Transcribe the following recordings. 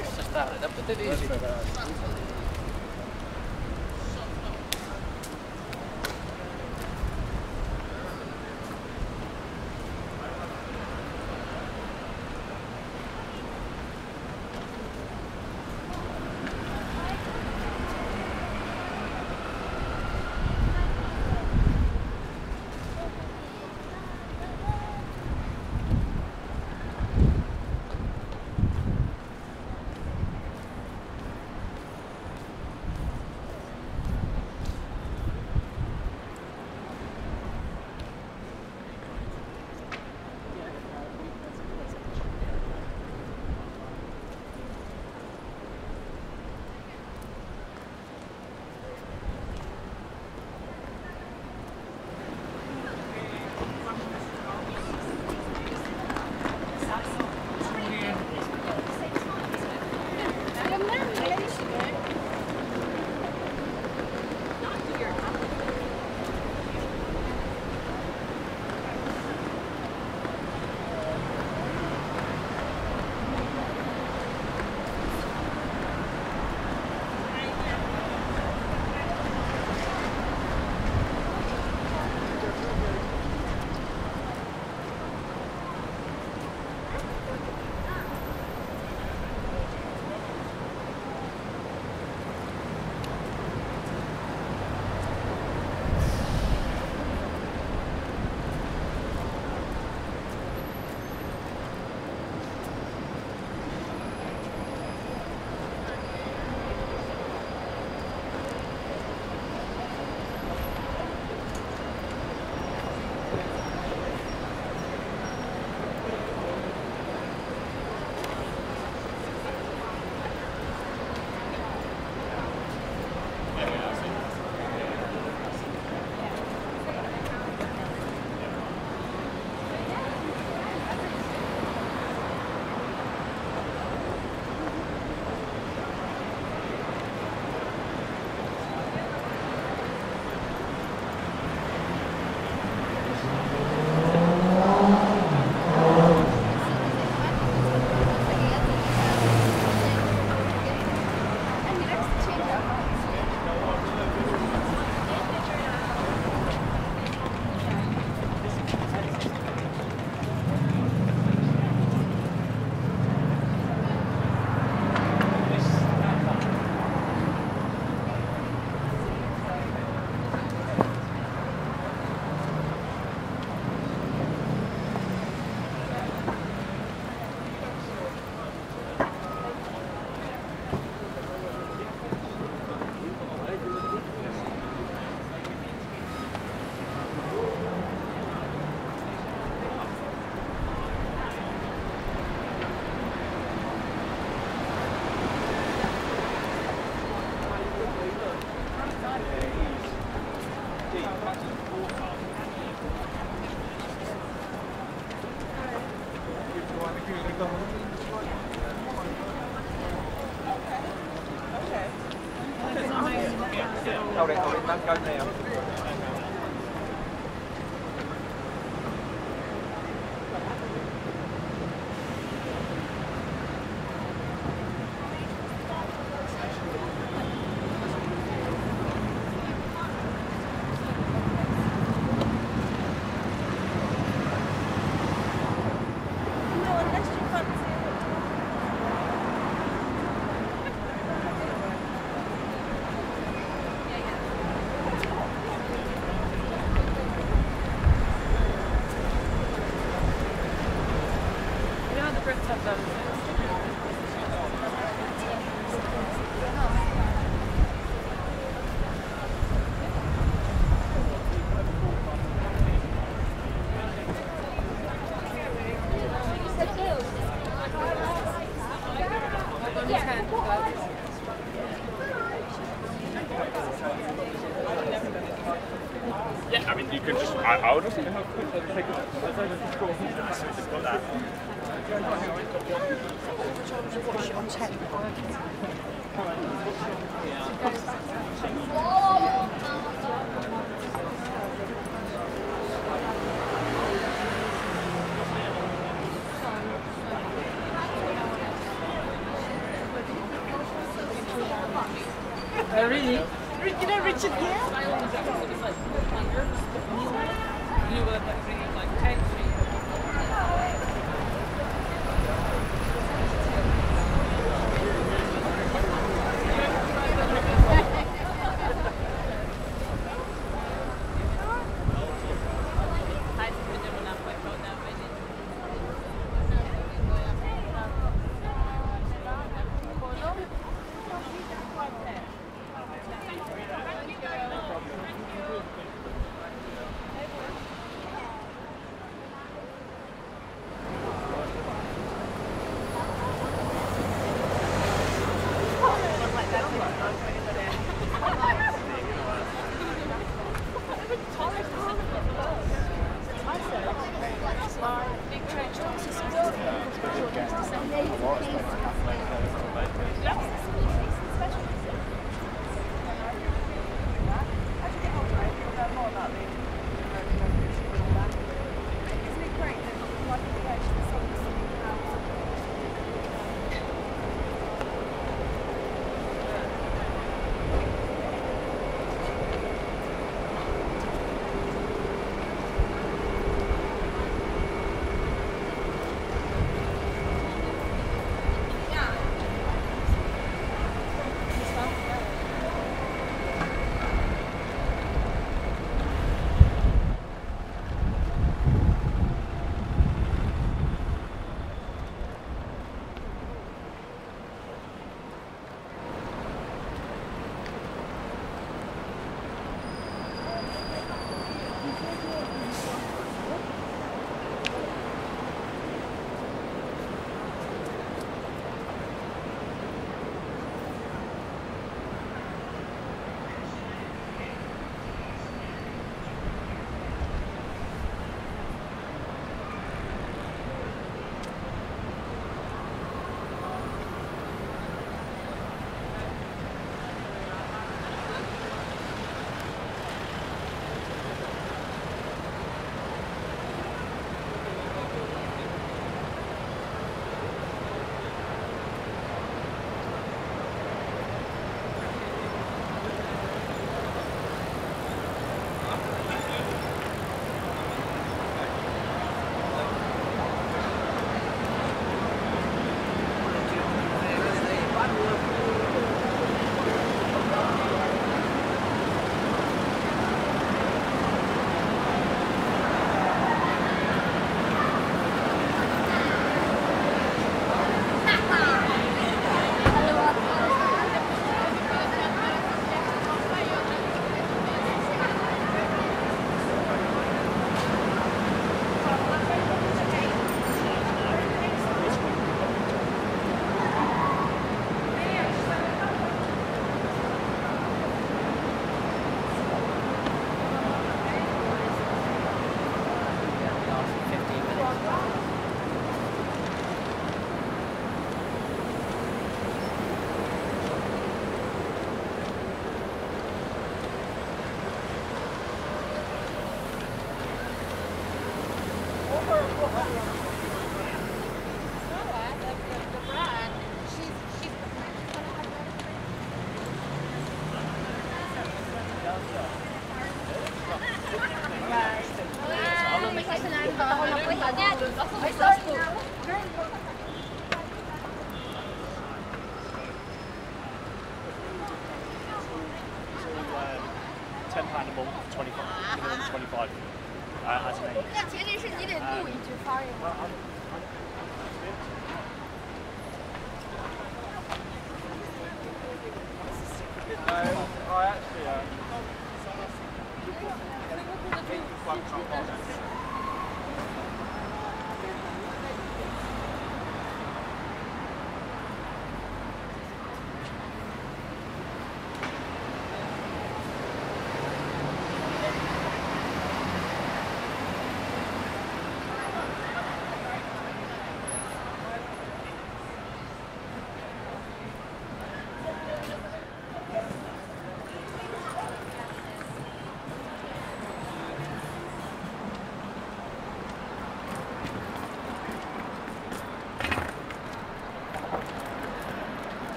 che sa stare da parte di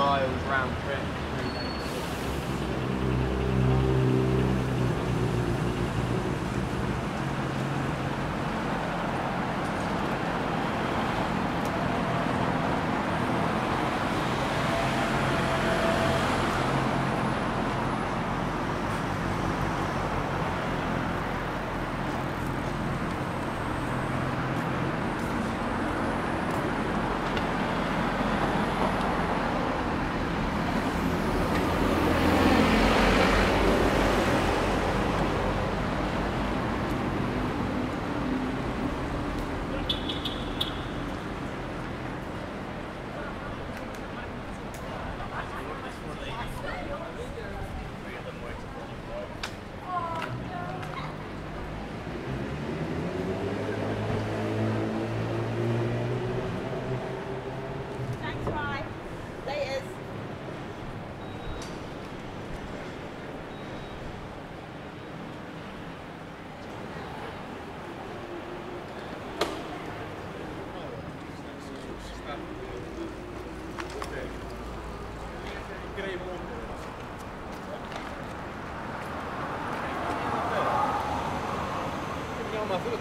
Miles round trip.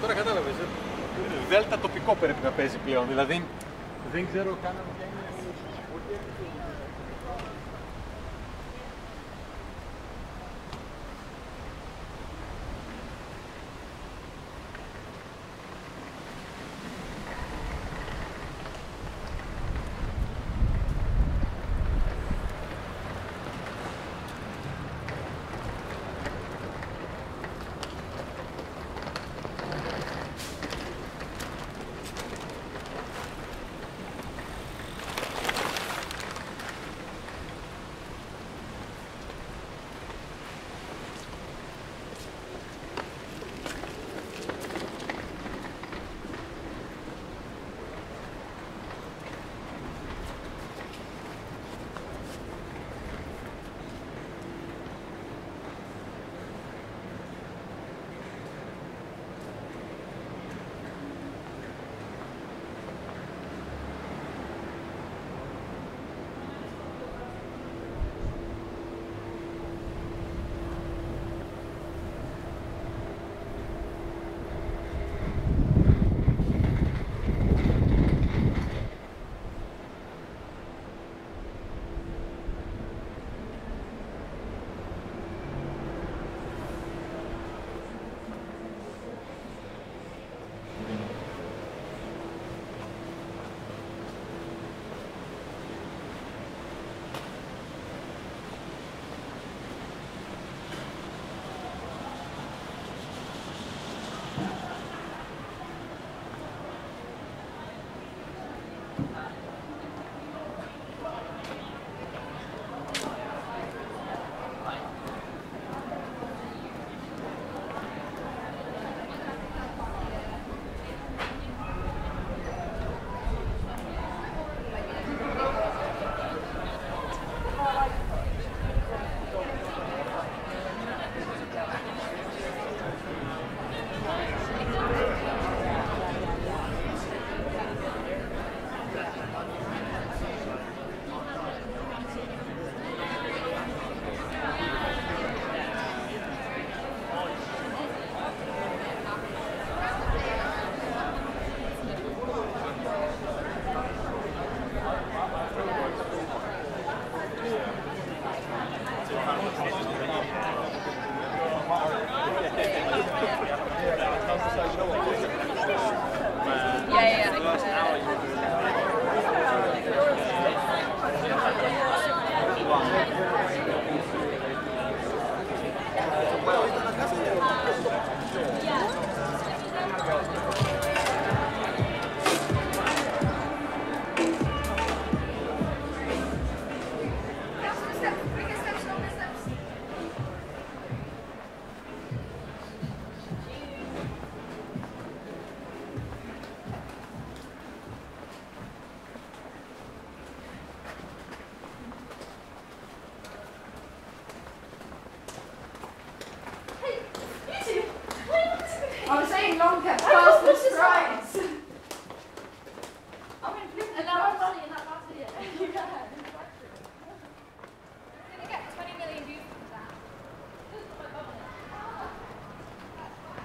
Τώρα κατάλαβες, Δέλτα τοπικό πρέπει να παίζει πλέον, δηλαδή δεν ξέρω καν αν κάνει. don't get past the stripes. I'm going to flip the stripes. You're not past it yet. You got it. It's going to get 20 million views from that. Just my bubble. That's fine.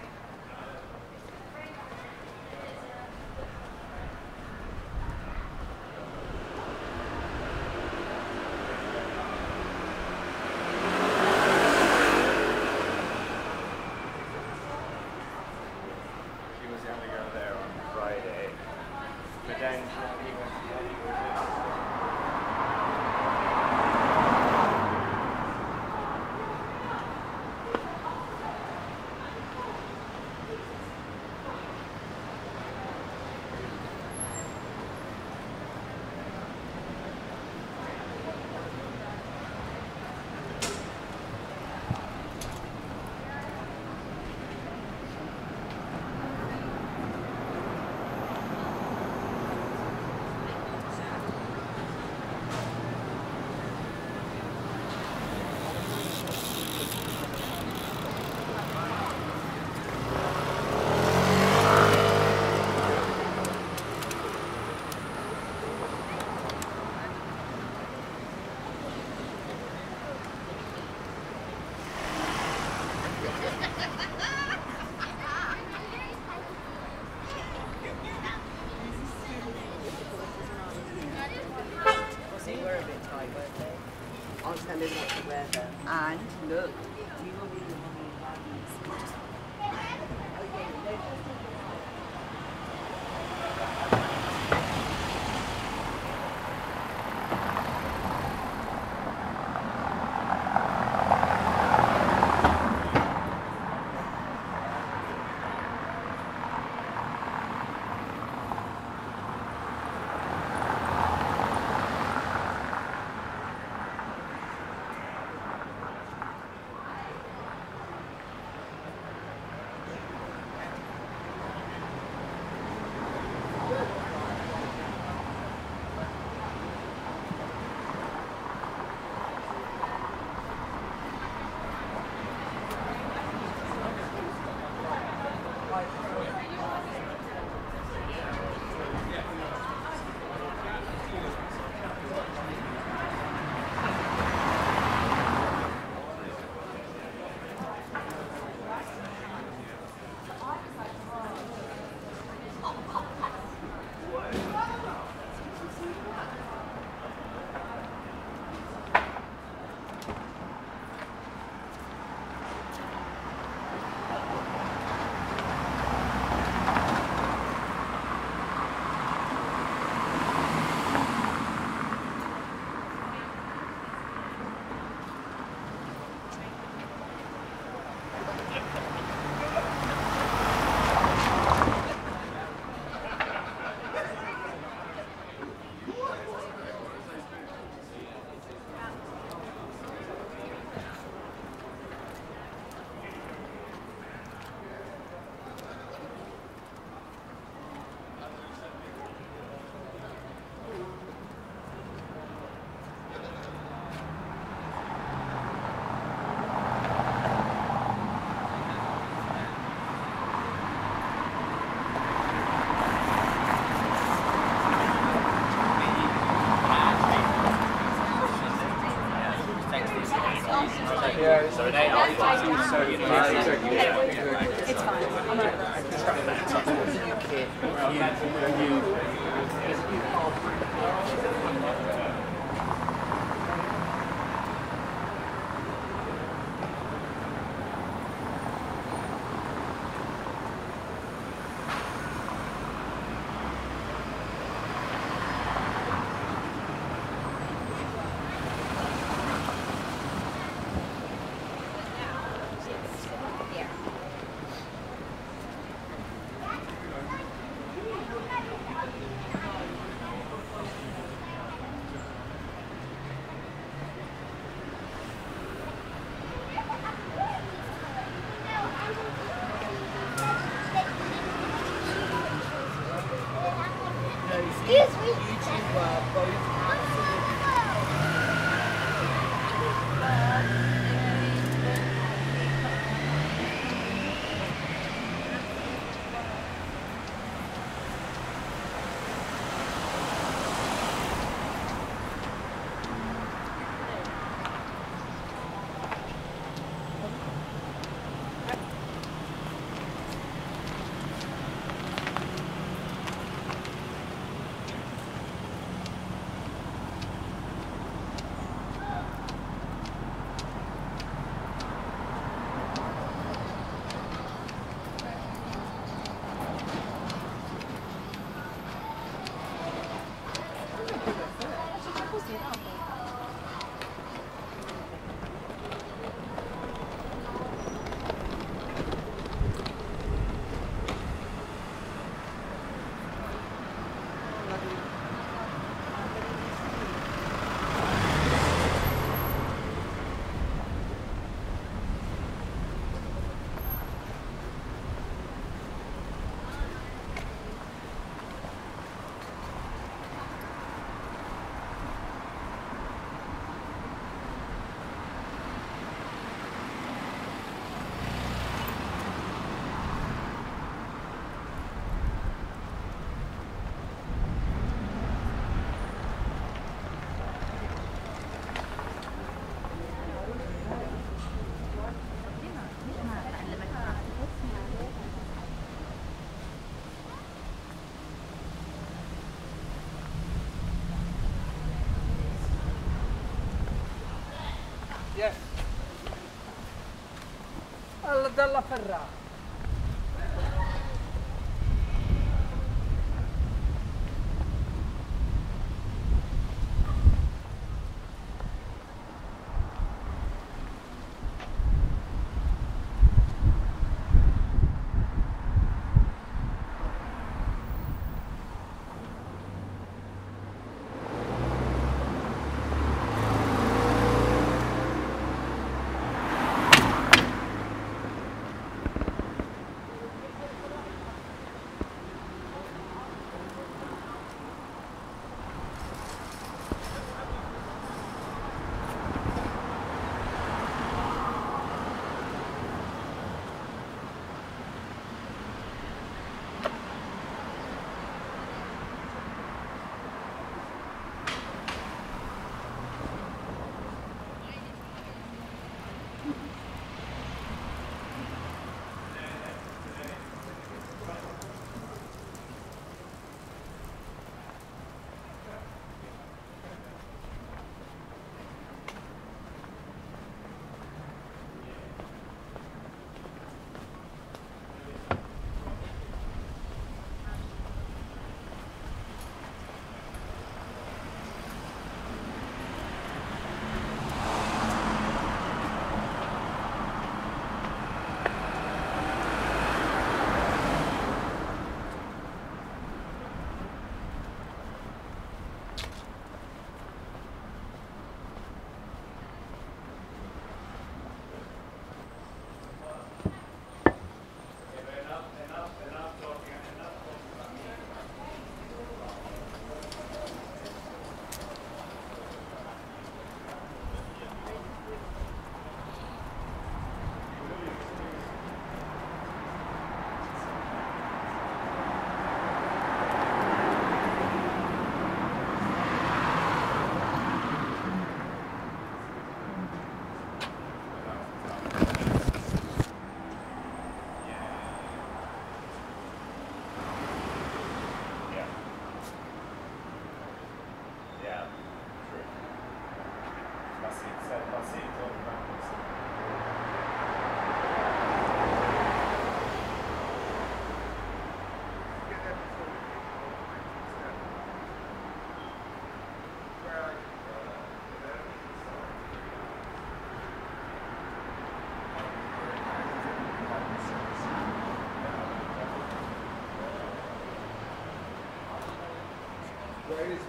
dalla Ferrara.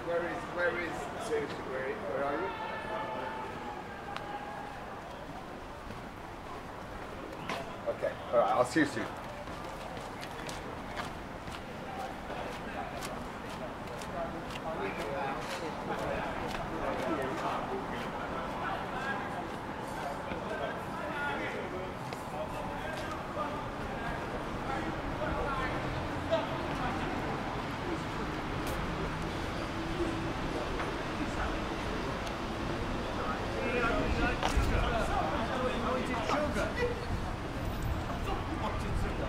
Where is, seriously, where are you? Okay, alright, I'll see you soon. What is it?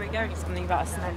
we were going, something about a snow.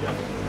Yeah.